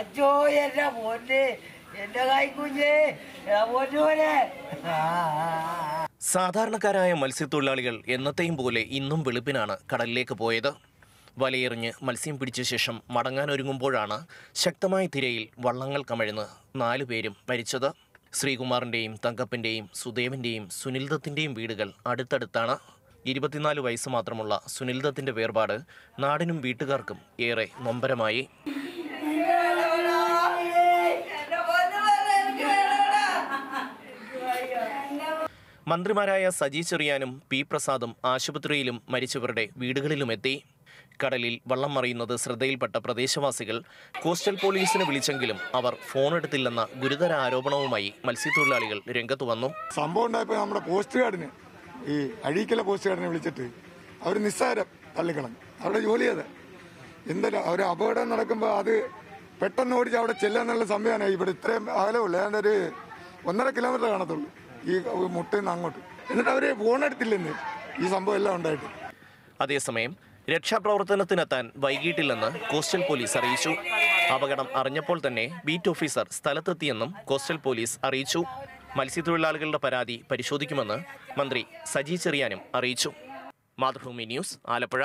അജോ എന്ന മോനെ എന്നെ കൈകുഞ്ഞേ മോനെ സാധാരണക്കാരായ മത്സ്യത്തൊഴിലാളികൾ എന്നത്തെയും പോലെ ഇന്നും വെളുപ്പിനാണ് കടലിലേക്ക് പോയത്. വലയെറിഞ്ഞ് മത്സ്യം പിടിച്ച ശേഷം മടങ്ങാനൊരുങ്ങുമ്പോഴാണ് ശക്തമായ തിരയിൽ വള്ളങ്ങൾ കമഴ്ന്ന് നാലുപേരും മരിച്ചത്. ശ്രീകുമാറിൻ്റെയും തങ്കപ്പൻ്റെയും സുദേവൻ്റെയും സുനിൽദത്തിൻ്റെയും വീടുകൾ അടുത്തടുത്താണ്. 24 വയസ്സ് മാത്രമുള്ള സുനിൽദത്തിൻ്റെ വേർപാട് നാടിനും വീട്ടുകാർക്കും ഏറെ നൊമ്പരമായി. മന്ത്രിമാരായ സജി ചെറിയാനും പി പ്രസാദും ആശുപത്രിയിലും മരിച്ചവരുടെ വീടുകളിലുമെത്തി. കടലിൽ വള്ളം മറിയുന്നത് ശ്രദ്ധയിൽപ്പെട്ട പ്രദേശവാസികൾ കോസ്റ്റൽ പോലീസിനെ വിളിച്ചെങ്കിലും അവർ ഫോണെടുത്തില്ലെന്ന ഗുരുതര ആരോപണവുമായി മത്സ്യത്തൊഴിലാളികൾ രംഗത്ത് വന്നു. സംഭവം ഉണ്ടായപ്പോൾ നമ്മുടെ പോസ്റ്റ് ഗാർഡിന്, ഈ അഴീക്കല പോസ്റ്റ് ഗാർഡിനെ വിളിച്ചിട്ട് അവർ നിസ്സാരം തള്ളിക്കളഞ്ഞു. അവരുടെ ജോലി അത്. എന്തായാലും അവർ അപകടം നടക്കുമ്പോൾ അത് പെട്ടെന്ന് ഓടിച്ച് അവിടെ ചെല്ലാന്നുള്ള സംഭവമാണ്. ഇവിടെ ഇത്രയും അകലമുള്ളൂ, ഏതാണ്ട് ഒരു 1.5 കിലോമീറ്റർ കാണത്തുള്ളൂ ഈ മുട്ടയിന്ന് അങ്ങോട്ട്. എന്നിട്ട് അവർ ഫോണെടുത്തില്ലെന്ന് ഈ സംഭവം എല്ലാം ഉണ്ടായിട്ട്. അതേസമയം രക്ഷാപ്രവർത്തനത്തിനെത്താൻ വൈകിട്ടില്ലെന്ന് കോസ്റ്റൽ പോലീസ് അറിയിച്ചു. അപകടം അറിഞ്ഞപ്പോൾ തന്നെ ബീറ്റ് ഓഫീസർ സ്ഥലത്തെത്തിയെന്നും കോസ്റ്റൽ പോലീസ് അറിയിച്ചു. മത്സ്യത്തൊഴിലാളികളുടെ പരാതി പരിശോധിക്കുമെന്ന് മന്ത്രി സജി ചെറിയാനും അറിയിച്ചു. മാതൃഭൂമി ന്യൂസ്, ആലപ്പുഴ.